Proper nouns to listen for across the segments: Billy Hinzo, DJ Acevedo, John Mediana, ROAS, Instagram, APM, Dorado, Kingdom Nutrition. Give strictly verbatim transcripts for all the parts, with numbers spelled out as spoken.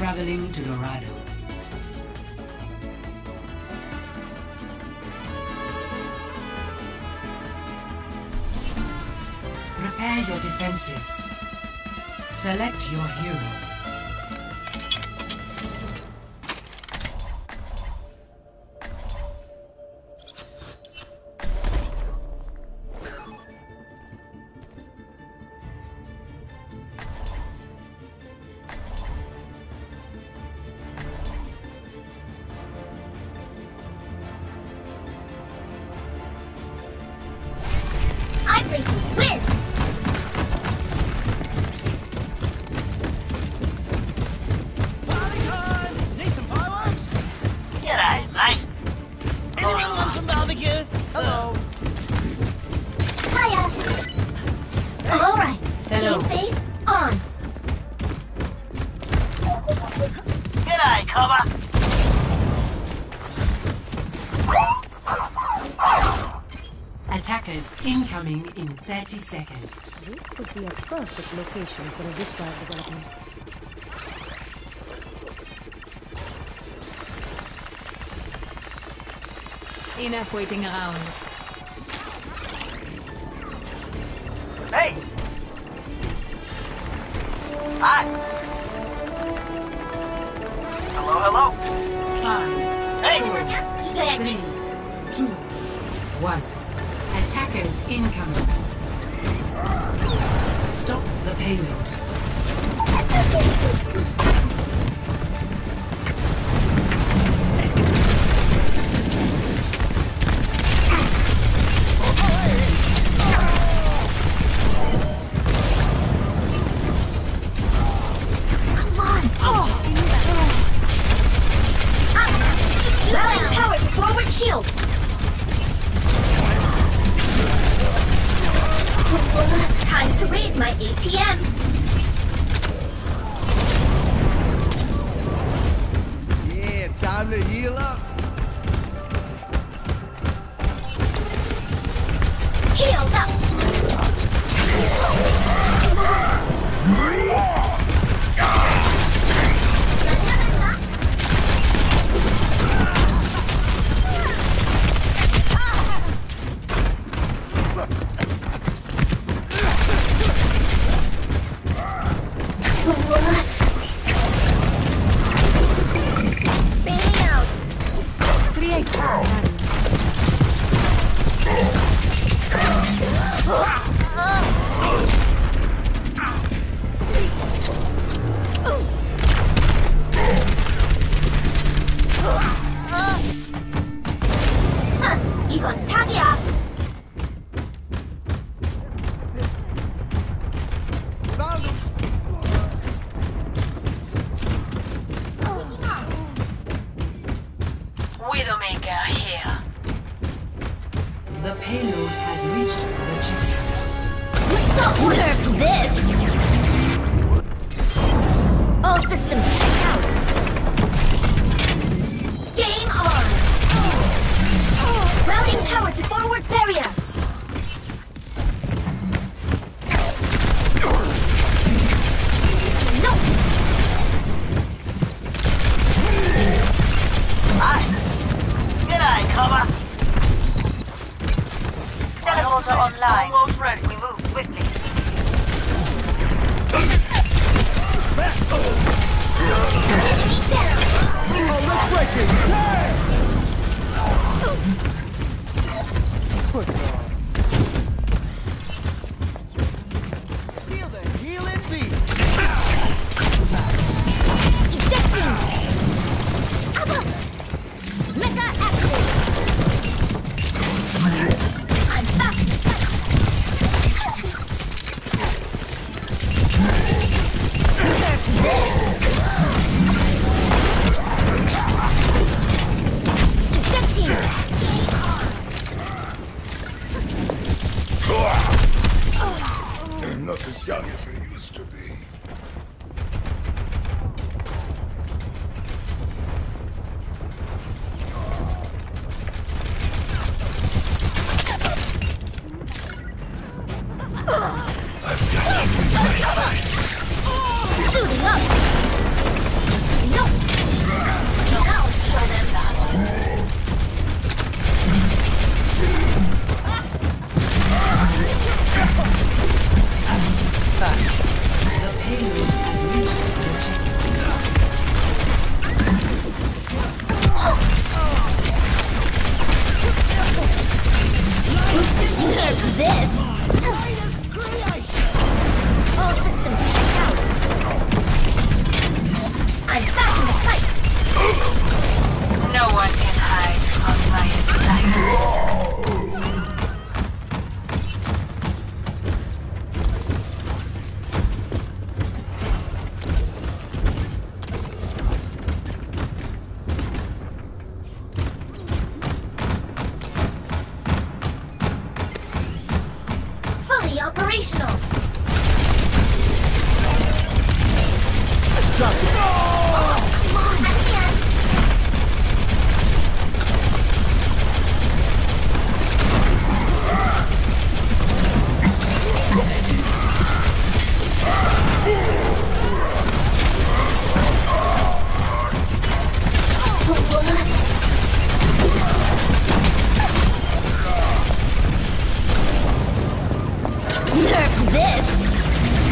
traveling to Dorado. Repair your defenses. Select your hero. Incoming in thirty seconds. This would be a perfect location for a discharge development. Enough waiting around. Hey! Hi! Hello, hello! Five. Hey! Four, three, two, one. Attackers incoming. Stop the payload. Come on! Oh! Allowing power to forward shield! Time to raise my A P M. Yeah, time to heal up. Heal up. I've got you in my sights. Suiting up. Fully operational. Drop it. Oh, come on, I can't. Nerf this!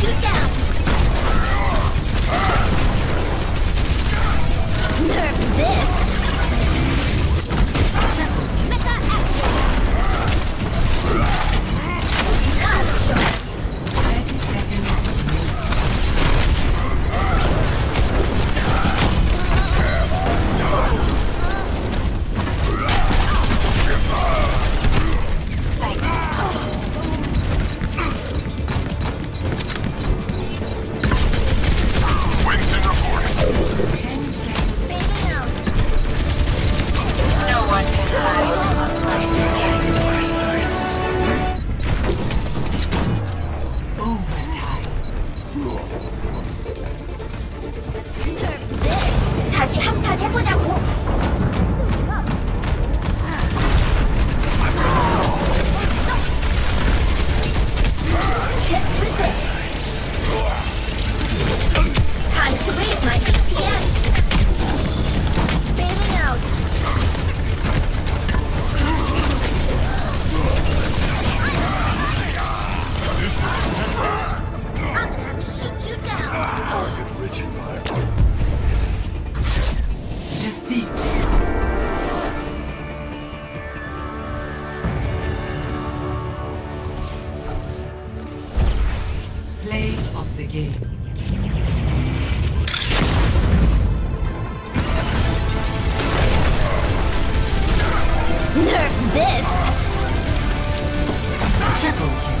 Shoot down! game. Nerf this! Triple kill.